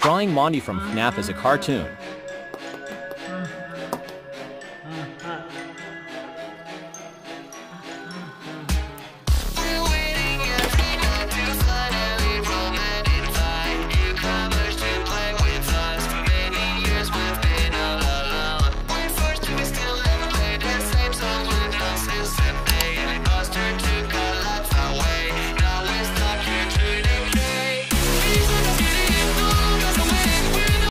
Drawing Monty from FNAF as a cartoon.